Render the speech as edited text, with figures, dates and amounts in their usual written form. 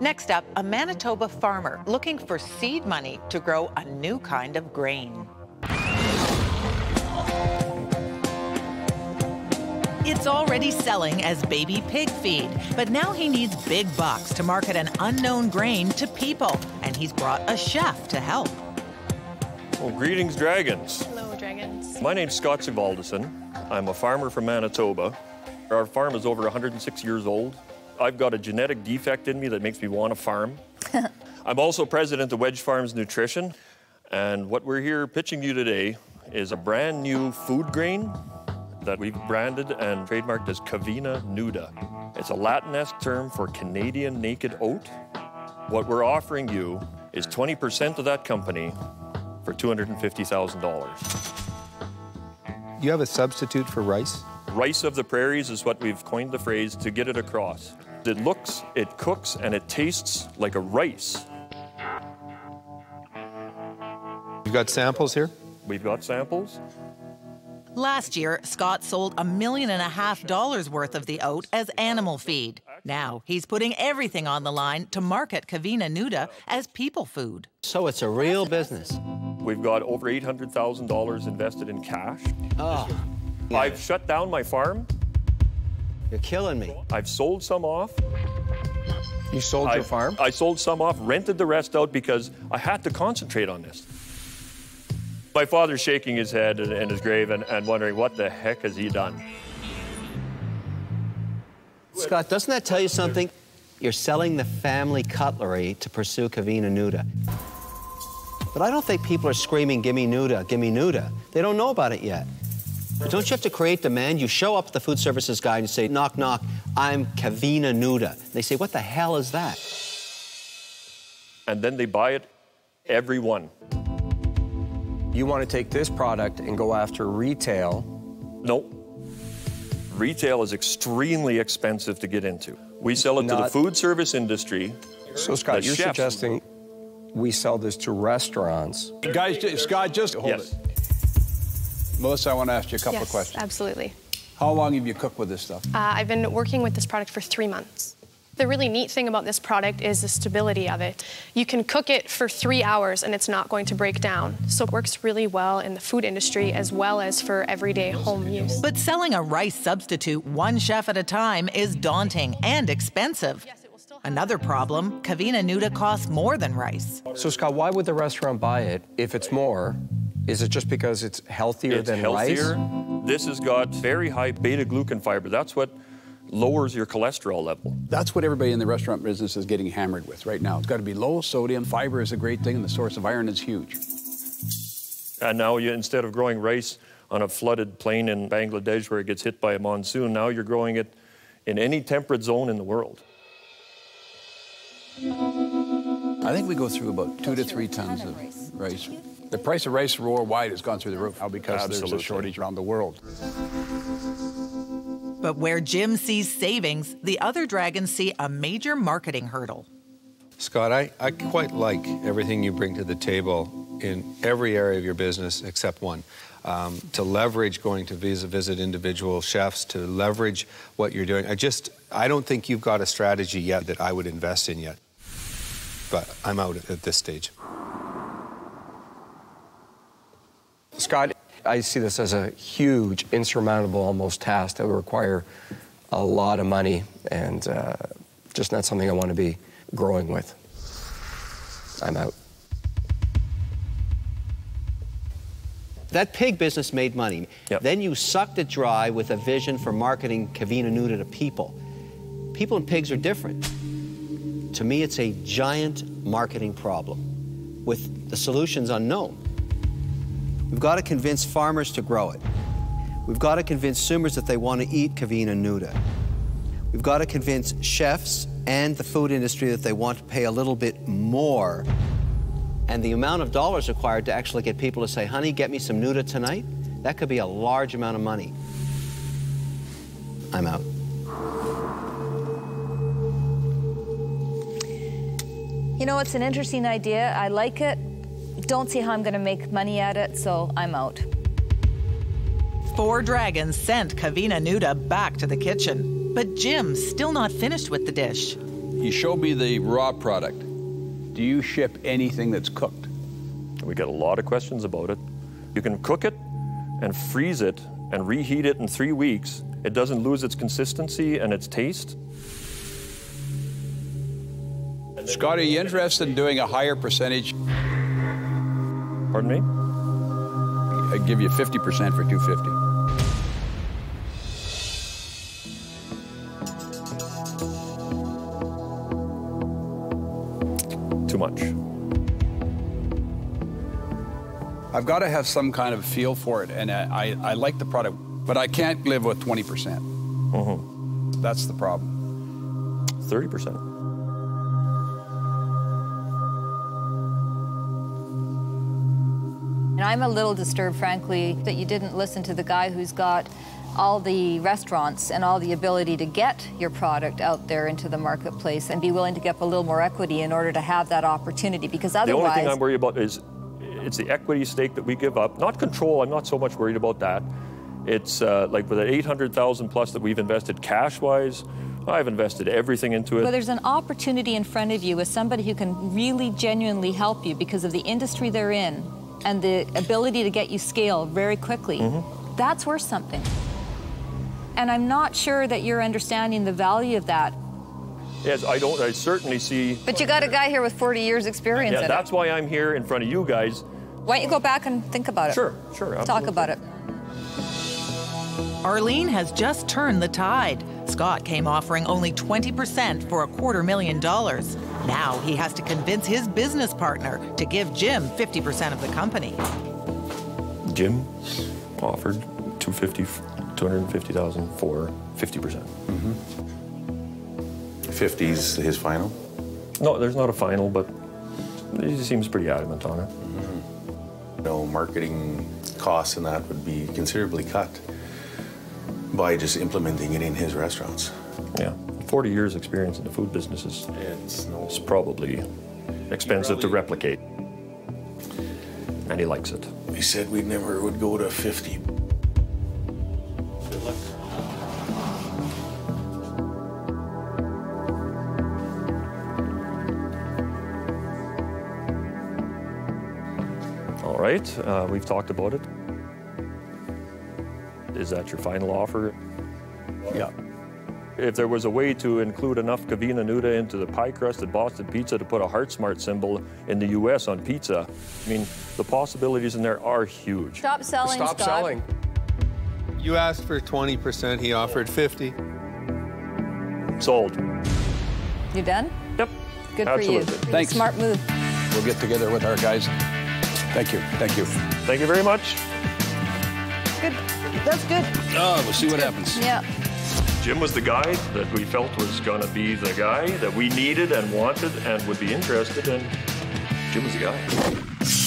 Next up, a Manitoba farmer looking for seed money to grow a new kind of grain. It's already selling as baby pig feed, but now he needs big bucks to market an unknown grain to people, and he's brought a chef to help. Well, greetings, dragons. Hello, dragons. My name's Scott Sigvaldson. I'm a farmer from Manitoba. Our farm is over 106 years old. I've got a genetic defect in me that makes me want to farm. I'm also president of Wedge Farms Nutrition, and what we're here pitching you today is a brand new food grain that we've branded and trademarked as Cavena Nuda. It's a Latin-esque term for Canadian naked oat. What we're offering you is 20% of that company for $250,000. You have a substitute for rice? Rice of the prairies is what we've coined the phrase to get it across. It looks, it cooks, and it tastes like a rice. You've got samples here? We've got samples. Last year, Scott sold $1.5 million worth of the oat as animal feed. Now he's putting everything on the line to market Cavena Nuda as people food. So it's a real business. We've got over $800,000 invested in cash. Oh. I've shut down my farm. You're killing me. I've sold some off. You sold your farm? I sold some off, rented the rest out because I had to concentrate on this. My father's shaking his head in his grave and wondering, what the heck has he done? Scott, doesn't that tell you something? You're selling the family cutlery to pursue Cavena Nuda. But I don't think people are screaming, "Gimme Nuda, gimme Nuda." They don't know about it yet. But don't you have to create demand? You show up at the food services guy and you say, "Knock, knock, I'm Cavena Nuda." And they say, "What the hell is that?" And then they buy it, everyone. You want to take this product and go after retail? No. Retail is extremely expensive to get into. We sell it to the food service industry. So, Scott, you're suggesting we sell this to restaurants. Guys, Scott, just hold it. Melissa, I want to ask you a couple of questions. Yes, absolutely. How long have you cooked with this stuff? I've been working with this product for 3 months. The really neat thing about this product is the stability of it. You can cook it for 3 hours and it's not going to break down. So it works really well in the food industry as well as for everyday home use. But selling a rice substitute one chef at a time is daunting and expensive. Another problem, Cavena Nuda costs more than rice. So Scott, why would the restaurant buy it if it's more? Is it just because it's healthier than rice? This has got very high beta-glucan fiber. That's what lowers your cholesterol level. That's what everybody in the restaurant business is getting hammered with right now. It's got to be low sodium. Fiber is a great thing, and the source of iron is huge. And now instead of growing rice on a flooded plain in Bangladesh where it gets hit by a monsoon, now you're growing it in any temperate zone in the world. I think we go through about 2 to 3 tons of rice. The price of rice worldwide has gone through the roof now because there's a shortage around the world. But where Jim sees savings, the other dragons see a major marketing hurdle. Scott, I quite like everything you bring to the table in every area of your business except one. To leverage going to visit individual chefs, to leverage what you're doing. I don't think you've got a strategy yet that I would invest in yet. But I'm out at this stage. Scott, I see this as a huge, insurmountable, almost task that would require a lot of money and just not something I want to be growing with. I'm out. That pig business made money. Yep. Then you sucked it dry with a vision for marketing Cavena Nuda to people. People and pigs are different. To me, it's a giant marketing problem with the solutions unknown. We've got to convince farmers to grow it. We've got to convince consumers that they want to eat Cavena Nuda. We've got to convince chefs and the food industry that they want to pay a little bit more. And the amount of dollars required to actually get people to say, "Honey, get me some Nuda tonight," that could be a large amount of money. I'm out. You know, it's an interesting idea. I like it. Don't see how I'm going to make money at it, so I'm out. 4 dragons sent Cavena Nuda back to the kitchen, but Jim's still not finished with the dish. You showed me the raw product. Do you ship anything that's cooked? We get a lot of questions about it. You can cook it and freeze it and reheat it in 3 weeks. It doesn't lose its consistency and its taste. Scott, are you interested in doing a higher percentage? Pardon me? I'd give you 50% for $250. Much. I've got to have some kind of feel for it, and I like the product, but I can't live with 20%. Mm-hmm. That's the problem. 30%. And I'm a little disturbed, frankly, that you didn't listen to the guy who's got all the restaurants and all the ability to get your product out there into the marketplace and be willing to give up a little more equity in order to have that opportunity, because otherwise... The only thing I'm worried about is it's the equity stake that we give up. Not control, I'm not so much worried about that. It's like with the 800,000 plus that we've invested cash-wise, I've invested everything into it. Well, there's an opportunity in front of you with somebody who can really genuinely help you because of the industry they're in and the ability to get you scale very quickly. Mm-hmm. That's worth something. And I'm not sure that you're understanding the value of that. Yes, I certainly see. But you got a guy here with 40 years experience in it. Yeah, that's why I'm here in front of you guys. Why don't you go back and think about it? Sure. Let's talk about it. Arlene has just turned the tide. Scott came offering only 20% for $250,000. Now he has to convince his business partner to give Jim 50% of the company. Jim offered $250,000 for 50%. Mm-hmm. 50's his final? No, there's not a final, but he seems pretty adamant on it. Mm-hmm. No, marketing costs and that would be considerably cut by just implementing it in his restaurants. Yeah, 40 years experience in the food business is probably expensive to replicate. And he likes it. We said we never would go to 50. Right, we've talked about it. Is that your final offer? Yeah. If there was a way to include enough Cavena Nuda into the pie crust at Boston Pizza to put a HeartSmart symbol in the US on pizza, I mean, the possibilities in there are huge. Stop selling, Scott. Stop selling. You asked for 20%, he offered 50. Sold. You done? Yep. Good Absolutely. For you. Thanks. Smart move. We'll get together with our guys. Thank you. Thank you very much. Good. That's good. Oh, we'll see what happens. Yeah. Jim was the guy that we felt was going to be the guy that we needed and wanted and would be interested in. Jim was the guy.